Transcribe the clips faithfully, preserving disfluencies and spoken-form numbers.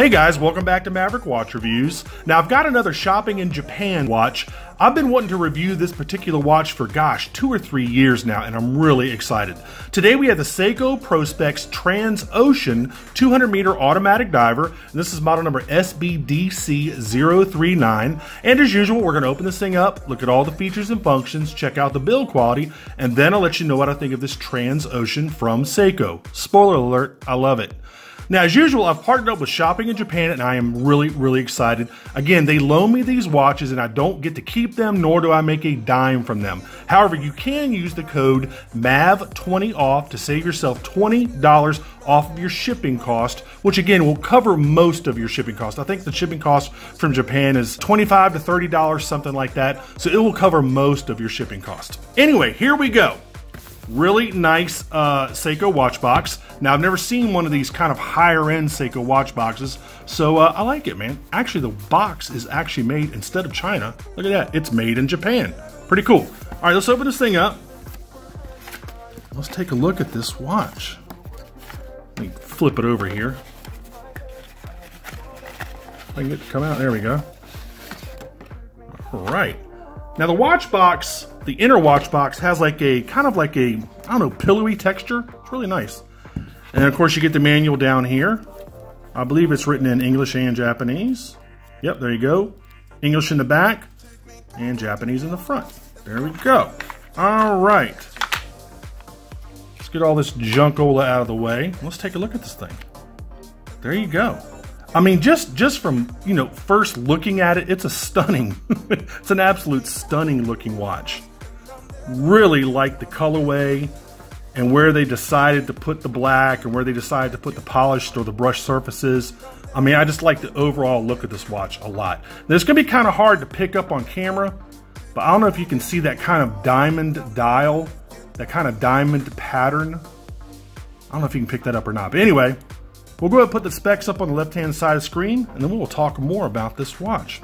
Hey guys, welcome back to Maverick Watch Reviews. Now I've got another Shopping in Japan watch. I've been wanting to review this particular watch for gosh, two or three years now, and I'm really excited. Today we have the Seiko Prospex TransOcean two hundred meter automatic diver, and this is model number S B D C zero three nine. And as usual, we're gonna open this thing up, look at all the features and functions, check out the build quality, and then I'll let you know what I think of this TransOcean from Seiko. Spoiler alert, I love it. Now, as usual, I've partnered up with Shopping in Japan, and I am really, really excited. Again, they loan me these watches, and I don't get to keep them, nor do I make a dime from them. However, you can use the code M A V twenty off to save yourself twenty dollars off of your shipping cost, which, again, will cover most of your shipping cost. I think the shipping cost from Japan is twenty-five to thirty dollars, something like that, so it will cover most of your shipping cost. Anyway, here we go. Really nice uh, Seiko watch box. Now, I've never seen one of these kind of higher-end Seiko watch boxes, so uh, I like it, man. Actually, the box is actually made, instead of China, look at that, it's made in Japan. Pretty cool. All right, let's open this thing up. Let's take a look at this watch. Let me flip it over here. If I can get it to come out, there we go. All right. Now, the watch box, the inner watch box has like a, kind of like a, I don't know, pillowy texture. It's really nice. And of course you get the manual down here. I believe it's written in English and Japanese. Yep, there you go. English in the back and Japanese in the front. There we go. All right. Let's get all this junkola out of the way. Let's take a look at this thing. There you go. I mean, just, just from, you know, first looking at it, it's a stunning, it's an absolute stunning looking watch. Really like the colorway and where they decided to put the black and where they decided to put the polished or the brushed surfaces. I mean, I just like the overall look of this watch a lot. Now, it's going to be kind of hard to pick up on camera, but I don't know if you can see that kind of diamond dial, that kind of diamond pattern. I don't know if you can pick that up or not, but anyway, we'll go ahead and put the specs up on the left-hand side of the screen, and then we'll talk more about this watch.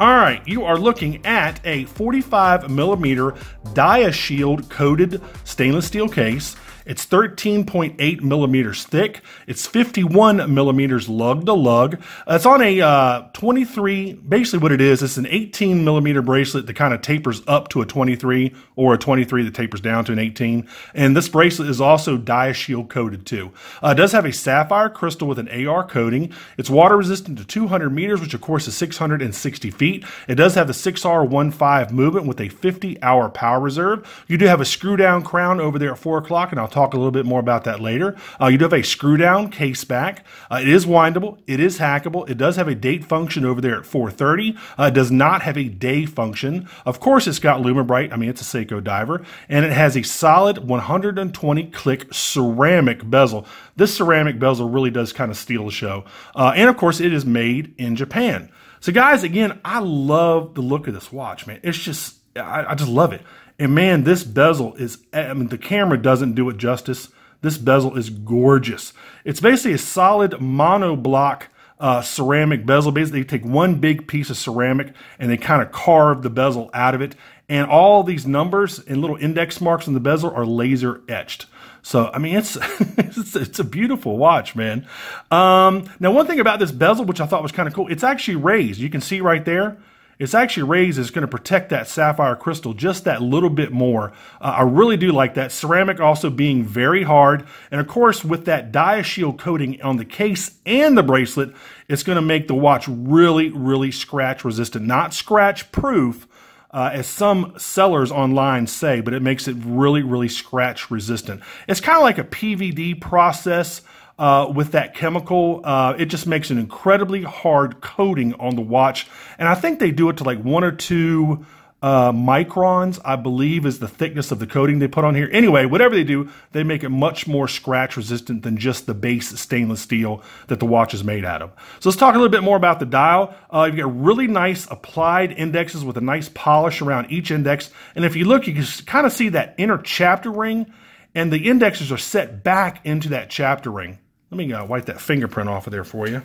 All right, you are looking at a forty-five millimeter DiaShield coated stainless steel case. It's thirteen point eight millimeters thick. It's fifty-one millimeters lug to lug. It's on a uh, twenty-three, basically what it is, it's an eighteen millimeter bracelet that kind of tapers up to a twenty-three or a twenty-three that tapers down to an eighteen. And this bracelet is also DiaShield coated too. Uh, it does have a sapphire crystal with an A R coating. It's water resistant to two hundred meters, which of course is six hundred sixty feet. It does have the six R fifteen movement with a fifty hour power reserve. You do have a screw down crown over there at four o'clock, and I'll talk Talk a little bit more about that later. Uh, you do have a screw down case back. Uh, it is windable. It is hackable. It does have a date function over there at four thirty. Uh, it does not have a day function. Of course, it's got Lumibrite. I mean, it's a Seiko diver, and it has a solid one hundred twenty click ceramic bezel. This ceramic bezel really does kind of steal the show. Uh, and of course, it is made in Japan. So, guys, again, I love the look of this watch, man. It's just, I, I just love it. And man, this bezel is, I mean, the camera doesn't do it justice. This bezel is gorgeous. It's basically a solid monoblock uh, ceramic bezel. Basically, they take one big piece of ceramic and they kind of carve the bezel out of it. And all these numbers and little index marks on the bezel are laser etched. So, I mean, it's, it's, it's a beautiful watch, man. Um, now, one thing about this bezel, which I thought was kind of cool, it's actually raised. You can see right there. It's actually raised. It's going to protect that sapphire crystal just that little bit more. Uh, I really do like that. Ceramic also being very hard. And of course, with that DiaShield coating on the case and the bracelet, it's going to make the watch really, really scratch resistant. Not scratch proof, uh, as some sellers online say, but it makes it really, really scratch resistant. It's kind of like a P V D process. Uh, with that chemical, uh, it just makes an incredibly hard coating on the watch. And I think they do it to like one or two uh, microns, I believe, is the thickness of the coating they put on here. Anyway, whatever they do, they make it much more scratch resistant than just the base stainless steel that the watch is made out of. So let's talk a little bit more about the dial. Uh, you've got really nice applied indexes with a nice polish around each index. And if you look, you can kind of see that inner chapter ring, and the indexes are set back into that chapter ring. Let me uh, wipe that fingerprint off of there for you.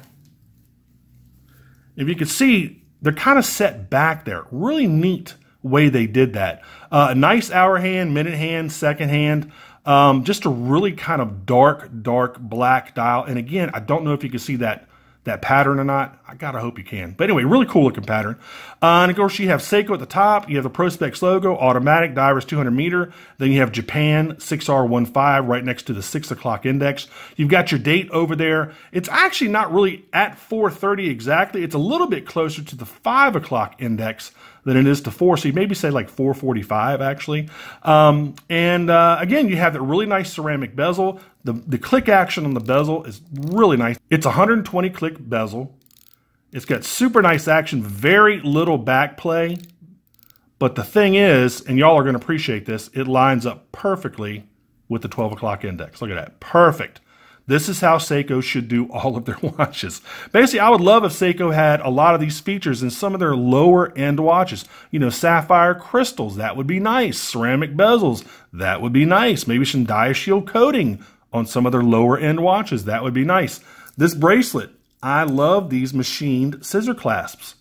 If you can see, they're kind of set back there. Really neat way they did that. Uh, a nice hour hand, minute hand, second hand. Um, just a really kind of dark, dark black dial. And again, I don't know if you can see that that pattern or not. I gotta hope you can. But anyway, really cool looking pattern. Uh, and of course, you have Seiko at the top. You have the Prospex logo, automatic, divers two hundred meter. Then you have Japan six R fifteen right next to the six o'clock index. You've got your date over there. It's actually not really at four thirty exactly. It's a little bit closer to the five o'clock index than it is to four. So you maybe say like four forty-five actually. Um, and uh, again, you have that really nice ceramic bezel. The, the click action on the bezel is really nice. It's one hundred twenty click bezel. It's got super nice action, very little back play. But the thing is, and y'all are going to appreciate this, it lines up perfectly with the twelve o'clock index. Look at that. Perfect. This is how Seiko should do all of their watches. Basically, I would love if Seiko had a lot of these features in some of their lower end watches. You know, sapphire crystals, that would be nice. Ceramic bezels, that would be nice. Maybe some DiaShield coating on some of their lower end watches, that would be nice. This bracelet, I love these machined scissor clasps.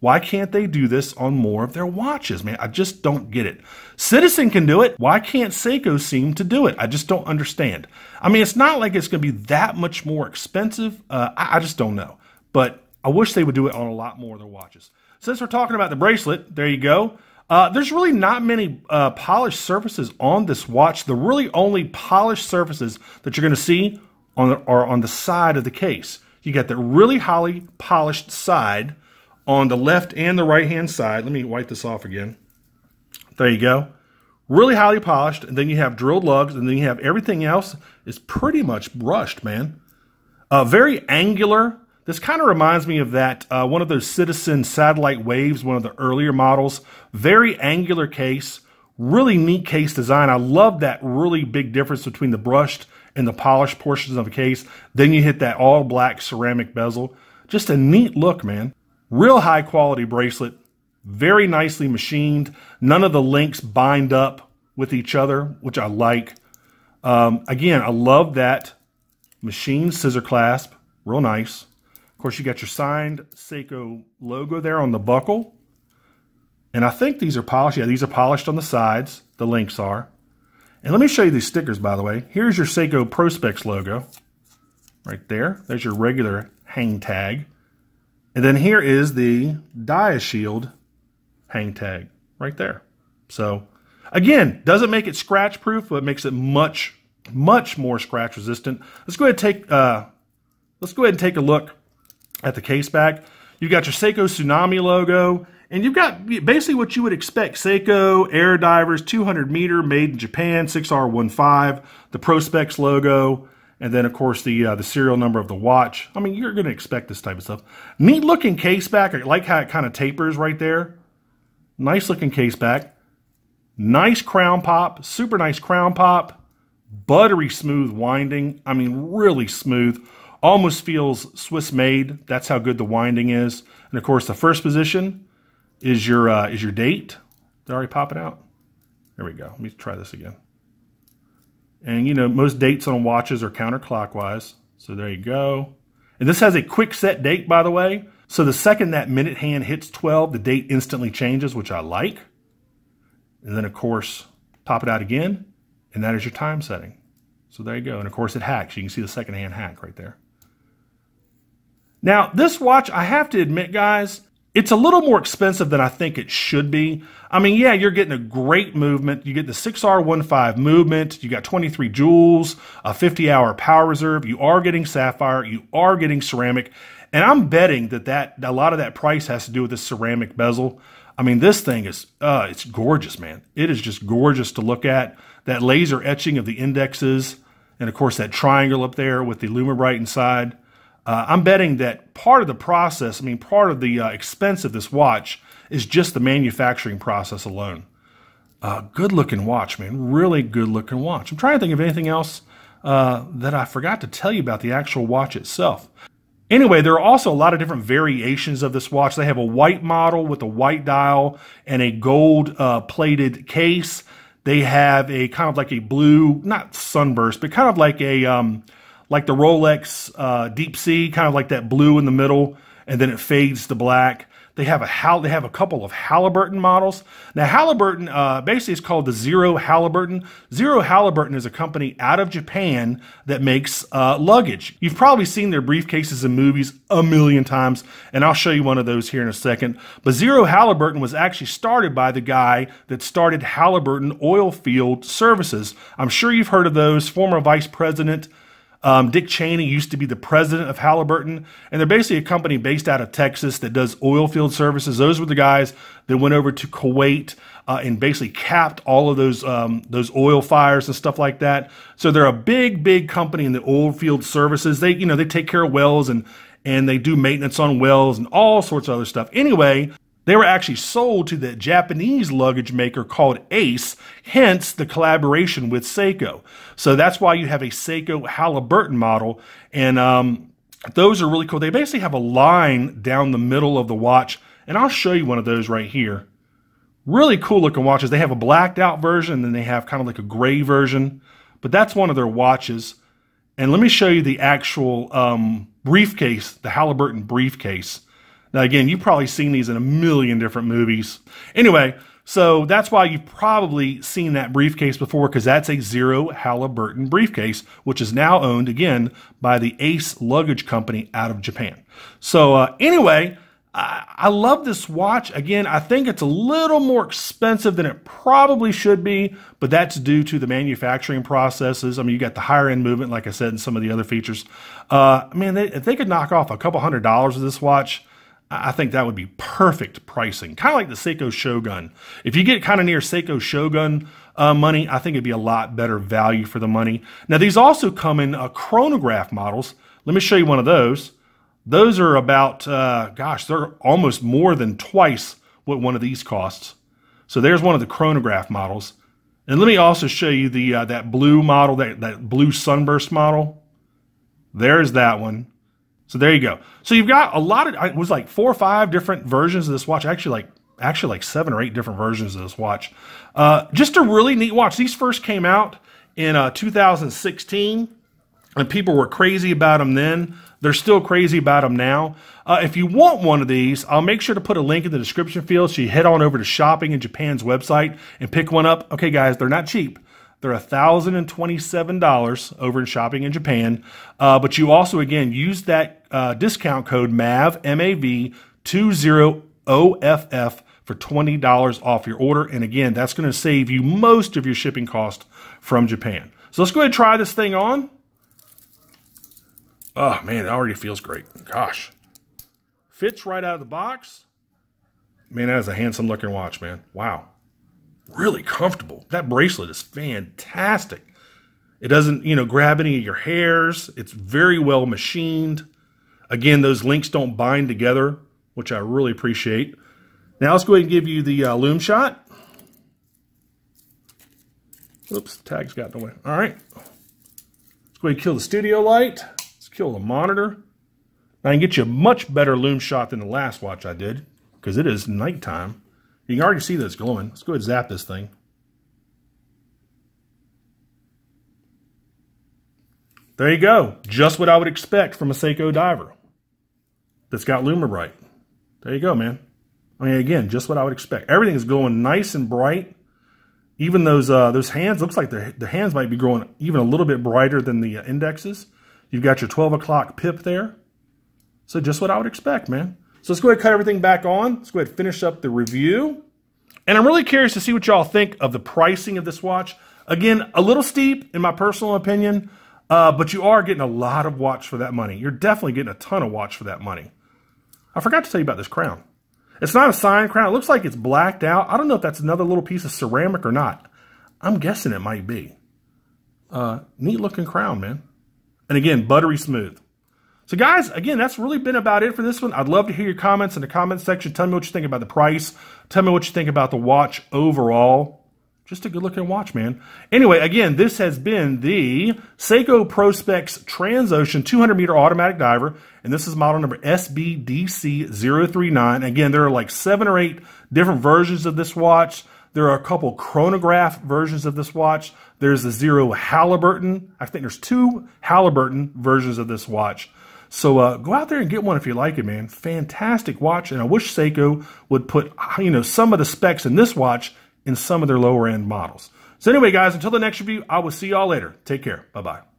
Why can't they do this on more of their watches, man? I just don't get it. Citizen can do it. Why can't Seiko seem to do it? I just don't understand. I mean, it's not like it's going to be that much more expensive. Uh, I, I just don't know. But I wish they would do it on a lot more of their watches. Since we're talking about the bracelet, there you go. Uh, there's really not many uh, polished surfaces on this watch. The really only polished surfaces that you're going to see on the, are on the side of the case. You got that really highly polished side on the left and the right hand side. Let me wipe this off again. There you go. Really highly polished. And then you have drilled lugs. And then you have everything else is pretty much brushed, man. Uh, very angular. This kind of reminds me of that. Uh, one of those Citizen satellite waves. One of the earlier models. Very angular case. Really neat case design. I love that really big difference between the brushed and the polished portions of a case. Then you hit that all black ceramic bezel. Just a neat look, man. Real high quality bracelet, very nicely machined. None of the links bind up with each other, which I like. Um, again, I love that machined scissor clasp, real nice. Of course, you got your signed Seiko logo there on the buckle. And I think these are polished. Yeah, these are polished on the sides, the links are. And let me show you these stickers, by the way. Here's your Seiko Prospex logo right there. There's your regular hang tag. And then here is the DiaShield hang tag right there. So again, doesn't make it scratch proof, but makes it much, much more scratch resistant. Let's go ahead and take uh, let's go ahead and take a look at the case back. You've got your Seiko Tsunami logo, and you've got basically what you would expect. Seiko Air Divers two hundred meter, made in Japan, six R fifteen, the Prospex logo. And then, of course, the uh, the serial number of the watch. I mean, you're going to expect this type of stuff. Neat looking case back. I like how it kind of tapers right there. Nice looking case back. Nice crown pop. Super nice crown pop. Buttery smooth winding. I mean, really smooth. Almost feels Swiss made. That's how good the winding is. And, of course, the first position is your, uh, is your date. Did I already pop it out? There we go. Let me try this again. And, you know, most dates on watches are counterclockwise. So there you go. And this has a quick set date, by the way. So the second that minute hand hits twelve, the date instantly changes, which I like. And then, of course, pop it out again. And that is your time setting. So there you go. And, of course, it hacks. You can see the second hand hack right there. Now, this watch, I have to admit, guys, it's a little more expensive than I think it should be. I mean, yeah, you're getting a great movement. You get the six R fifteen movement. You got twenty-three jewels, a fifty hour power reserve. You are getting sapphire. You are getting ceramic. And I'm betting that, that a lot of that price has to do with this ceramic bezel. I mean, this thing is, uh, it's gorgeous, man. It is just gorgeous to look at. That laser etching of the indexes. And, of course, that triangle up there with the Lumibrite inside. Uh, I'm betting that part of the process, I mean, part of the uh, expense of this watch is just the manufacturing process alone. Uh, good looking watch, man. Really good looking watch. I'm trying to think of anything else uh, that I forgot to tell you about the actual watch itself. Anyway, there are also a lot of different variations of this watch. They have a white model with a white dial and a gold uh, plated case. They have a kind of like a blue, not sunburst, but kind of like a... Um, like the Rolex uh, Deep Sea, kind of like that blue in the middle, and then it fades to black. They have a Hal. They have a couple of Halliburton models. Now, Halliburton uh, basically is called the Zero Halliburton. Zero Halliburton is a company out of Japan that makes uh, luggage. You've probably seen their briefcases in movies a million times, and I'll show you one of those here in a second. But Zero Halliburton was actually started by the guy that started Halliburton Oil Field Services. I'm sure you've heard of those. Former Vice President Um, Dick Cheney used to be the president of Halliburton, and they're basically a company based out of Texas that does oil field services. Those were the guys that went over to Kuwait uh, and basically capped all of those um, those oil fires and stuff like that. So they're a big, big company in the oil field services. They, you know, they take care of wells and and they do maintenance on wells and all sorts of other stuff. Anyway, they were actually sold to the Japanese luggage maker called Ace, hence the collaboration with Seiko. So that's why you have a Seiko Halliburton model, and um, those are really cool. They basically have a line down the middle of the watch, and I'll show you one of those right here. Really cool looking watches. They have a blacked out version, and then they have kind of like a gray version, but that's one of their watches. And let me show you the actual um, briefcase, the Halliburton briefcase. Now, again, you've probably seen these in a million different movies. Anyway, so that's why you've probably seen that briefcase before, because that's a Zero Halliburton briefcase, which is now owned, again, by the Ace Luggage Company out of Japan. So uh, anyway, I, I love this watch. Again, I think it's a little more expensive than it probably should be, but that's due to the manufacturing processes. I mean, you got the higher end movement, like I said, and some of the other features. Uh, I mean, they, if they could knock off a couple hundred dollars of this watch, I think that would be perfect pricing. Kind of like the Seiko Shogun. If you get kind of near Seiko Shogun uh, money, I think it'd be a lot better value for the money. Now, these also come in uh, chronograph models. Let me show you one of those. Those are about, uh, gosh, they're almost more than twice what one of these costs. So there's one of the chronograph models. And let me also show you the uh, that blue model, that, that blue sunburst model. There's that one. So there you go. So you've got a lot of, it was like four or five different versions of this watch. Actually like, actually like seven or eight different versions of this watch. Uh, just a really neat watch. These first came out in uh, two thousand sixteen, and people were crazy about them then. They're still crazy about them now. Uh, if you want one of these, I'll make sure to put a link in the description field, so you head on over to Shopping in Japan's website and pick one up. Okay, guys, they're not cheap. They're one thousand twenty-seven dollars over in Shopping in Japan. Uh, but you also, again, use that uh, discount code M A V two zero O F F for twenty dollars off your order. And again, that's going to save you most of your shipping cost from Japan. So let's go ahead and try this thing on. Oh, man, it already feels great. Gosh. Fits right out of the box. Man, that is a handsome looking watch, man. Wow. Really comfortable. That bracelet is fantastic. It doesn't, you know, grab any of your hairs. It's very well machined. Again, those links don't bind together, which I really appreciate. Now let's go ahead and give you the uh, loom shot. Oops, tag's got in the way. All right. Let's go ahead and kill the studio light. Let's kill the monitor. Now I can get you a much better loom shot than the last watch I did, because it is nighttime. You can already see that it's glowing. Let's go ahead and zap this thing. There you go. Just what I would expect from a Seiko diver that's got Lumibrite. There you go, man. I mean, again, just what I would expect. Everything is glowing nice and bright. Even those uh, those hands, looks like the hands might be growing even a little bit brighter than the uh, indexes. You've got your twelve o'clock pip there. So just what I would expect, man. So let's go ahead and cut everything back on. Let's go ahead and finish up the review. And I'm really curious to see what y'all think of the pricing of this watch. Again, a little steep in my personal opinion, uh, but you are getting a lot of watch for that money. You're definitely getting a ton of watch for that money. I forgot to tell you about this crown. It's not a signed crown. It looks like it's blacked out. I don't know if that's another little piece of ceramic or not. I'm guessing it might be. Uh, neat looking crown, man. And again, buttery smooth. So guys, again, that's really been about it for this one. I'd love to hear your comments in the comment section. Tell me what you think about the price. Tell me what you think about the watch overall. Just a good looking watch, man. Anyway, again, this has been the Seiko Prospex TransOcean two hundred meter automatic diver. And this is model number S B D C zero three nine. Again, there are like seven or eight different versions of this watch. There are a couple chronograph versions of this watch. There's the Zero Halliburton. I think there's two Halliburton versions of this watch. So uh, go out there and get one if you like it, man. Fantastic watch, and I wish Seiko would put, you know, some of the specs in this watch in some of their lower-end models. So anyway, guys, until the next review, I will see y'all later. Take care. Bye-bye.